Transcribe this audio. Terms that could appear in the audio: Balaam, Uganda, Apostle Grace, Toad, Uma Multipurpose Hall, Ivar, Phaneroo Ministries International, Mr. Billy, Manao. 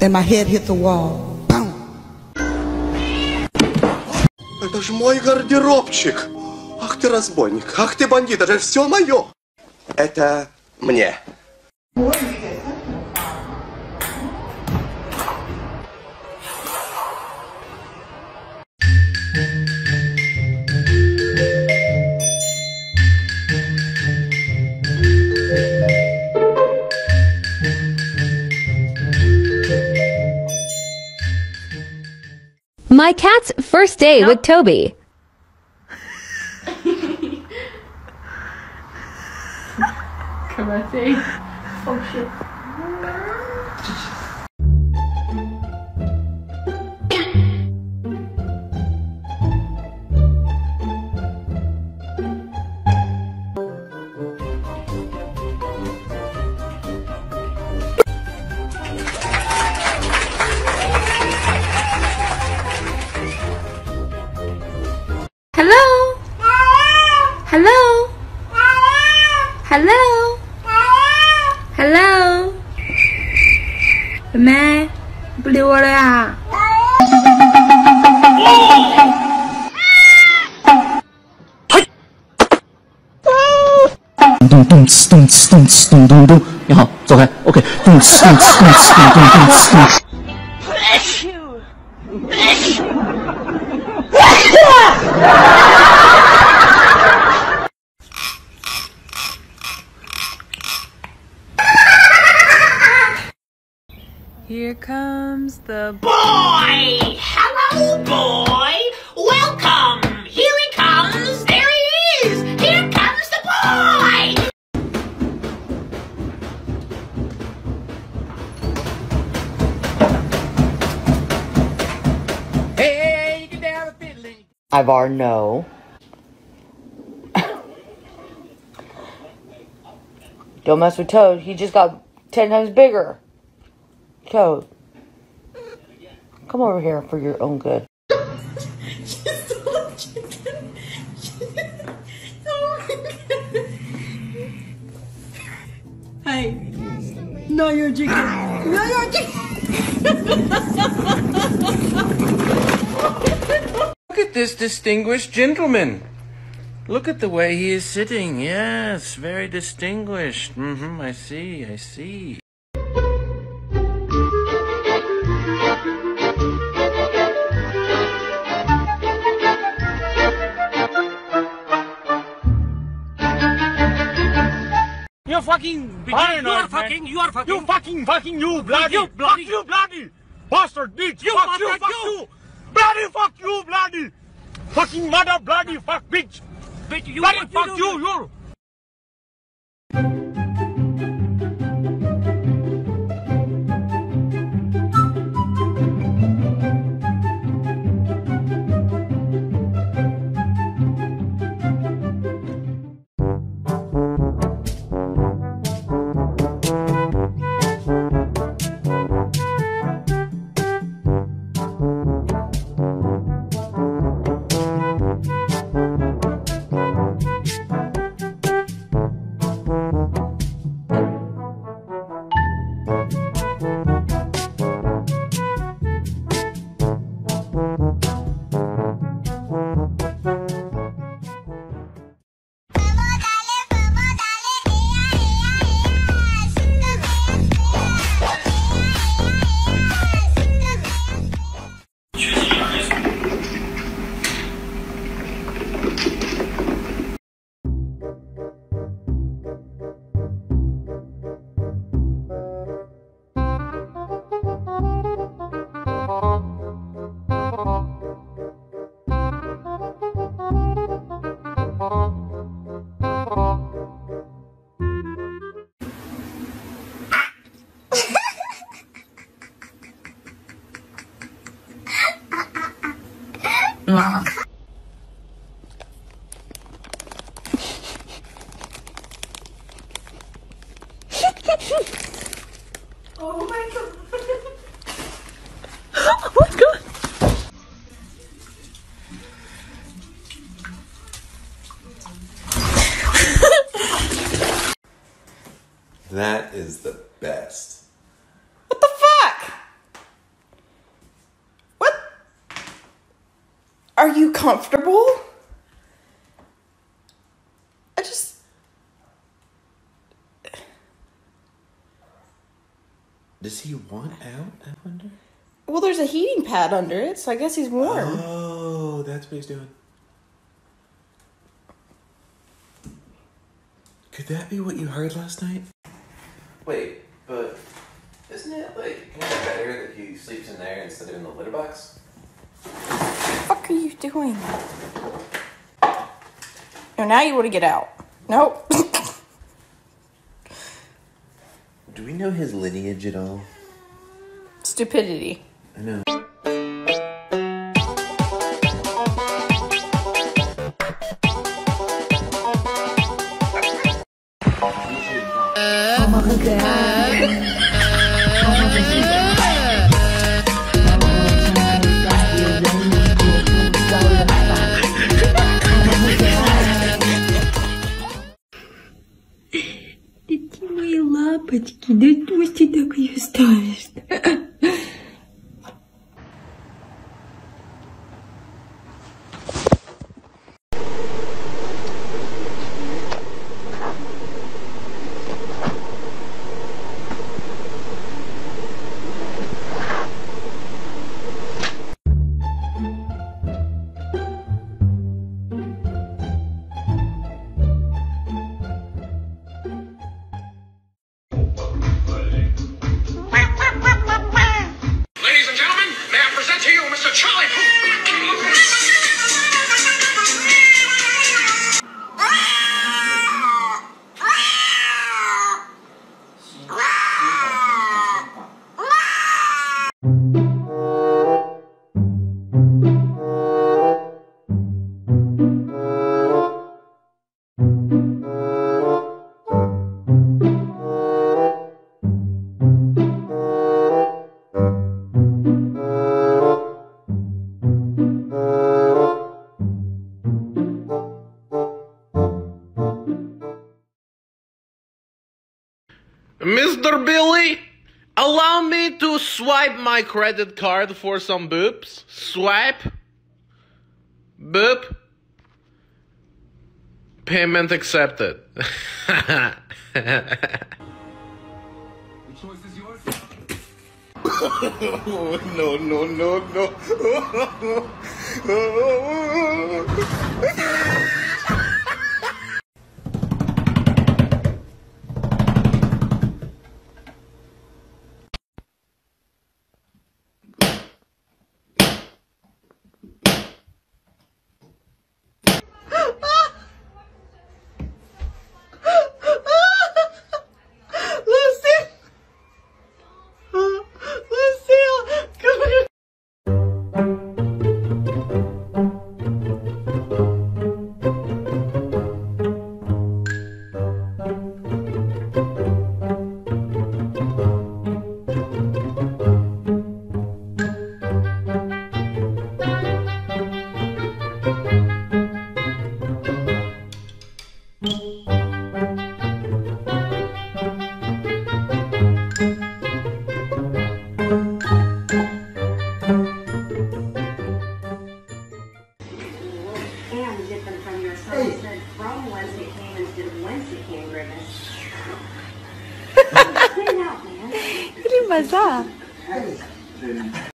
Then my head hit the wall. Boom. Это ж мой гардеробчик. Ах ты разбойник, ах ты бандит, это все мое. Это мне. My cat's first day with Toby. Come on, see. Oh shit. Hello? Hello? Hello? Hello? मैं blue रहा. Bless you. Bless you. Here comes the boy! Hello, boy! Welcome! Here he comes! There he is! Here comes the boy! Hey, get down with Billy! Ivar, no. Don't mess with Toad, he just got 10 times bigger. Toad, come over here for your own good. Hey, no, you're a chicken. No, you're a chicken. Look at this distinguished gentleman. Look at the way he is sitting. Yes, very distinguished. Mm-hmm, I see, I see. You're fucking beginning, you bloody bastard bitch, fuck you, bloody fuck you, bloody fucking mother, bloody fuck bitch, bloody fuck you, you. Oh my god. Oh my god. That is the best. What the fuck? What? Are you comfortable? Does he want out, I wonder? Well, there's a heating pad under it, so I guess he's warm. Oh, that's what he's doing. Could that be what you heard last night? Wait, but isn't it, like, kind of better that he sleeps in there instead of in the litter box? What the fuck are you doing? No, now you want to get out. Nope. Do we know his lineage at all? Stupidity. I know. Папочки, да пусть ты так ее ставишь. Mr. Billy, allow me to swipe my credit card for some boops. Swipe. Boop. Payment accepted. The choice is yours. No, no, no, no. Clean out, man. What is that?